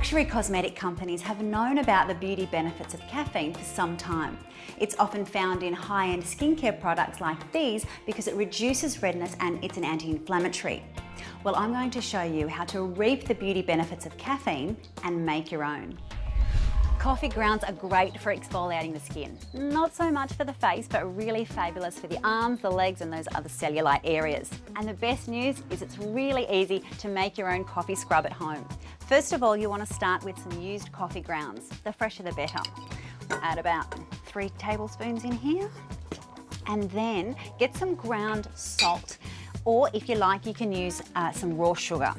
Luxury cosmetic companies have known about the beauty benefits of caffeine for some time. It's often found in high-end skincare products like these because it reduces redness and it's an anti-inflammatory. Well, I'm going to show you how to reap the beauty benefits of caffeine and make your own. Coffee grounds are great for exfoliating the skin. Not so much for the face, but really fabulous for the arms, the legs and those other cellulite areas. And the best news is it's really easy to make your own coffee scrub at home. First of all, you want to start with some used coffee grounds. The fresher the better. Add about 3 tablespoons in here. And then get some ground salt. Or if you like, you can use some raw sugar.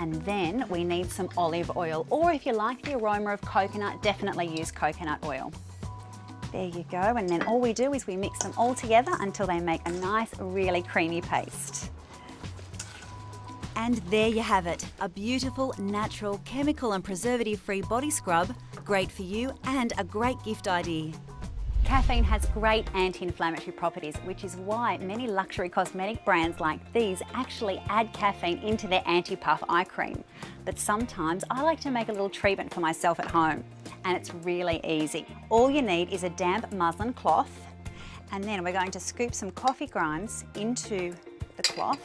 And then we need some olive oil, or if you like the aroma of coconut, definitely use coconut oil. There you go, and then all we do is we mix them all together until they make a nice, really creamy paste. And there you have it, a beautiful, natural, chemical and preservative-free body scrub, great for you and a great gift idea. Caffeine has great anti-inflammatory properties, which is why many luxury cosmetic brands like these actually add caffeine into their anti-puff eye cream. But sometimes I like to make a little treatment for myself at home, and it's really easy. All you need is a damp muslin cloth, and then we're going to scoop some coffee grounds into the cloth,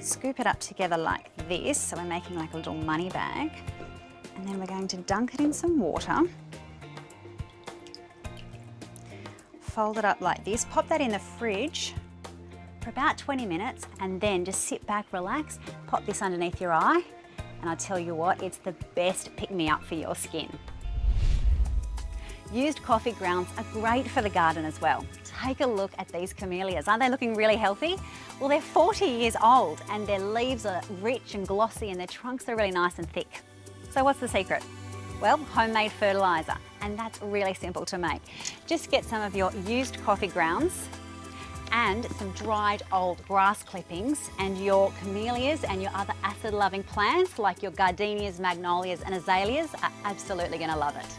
scoop it up together like this, so we're making like a little money bag, and then we're going to dunk it in some water. Fold it up like this, pop that in the fridge for about 20 minutes and then just sit back, relax, pop this underneath your eye and I'll tell you what, it's the best pick-me-up for your skin. Used coffee grounds are great for the garden as well. Take a look at these camellias. Aren't they looking really healthy? Well, they're 40 years old and their leaves are rich and glossy and their trunks are really nice and thick. So what's the secret? Well, homemade fertiliser, and that's really simple to make. Just get some of your used coffee grounds and some dried old grass clippings and your camellias and your other acid-loving plants like your gardenias, magnolias and azaleas are absolutely going to love it.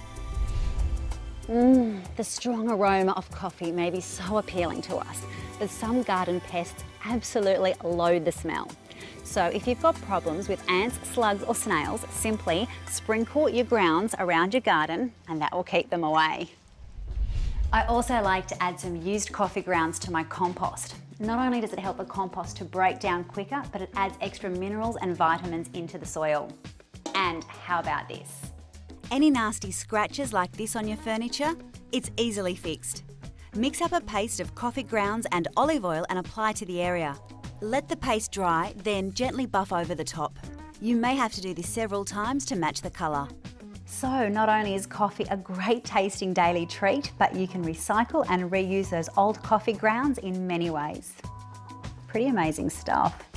The strong aroma of coffee may be so appealing to us, but some garden pests absolutely loathe the smell. So if you've got problems with ants, slugs or snails, simply sprinkle your grounds around your garden and that will keep them away. I also like to add some used coffee grounds to my compost. Not only does it help the compost to break down quicker, but it adds extra minerals and vitamins into the soil. And how about this? Any nasty scratches like this on your furniture? It's easily fixed. Mix up a paste of coffee grounds and olive oil and apply to the area. Let the paste dry, then gently buff over the top. You may have to do this several times to match the colour. So not only is coffee a great tasting daily treat, but you can recycle and reuse those old coffee grounds in many ways. Pretty amazing stuff.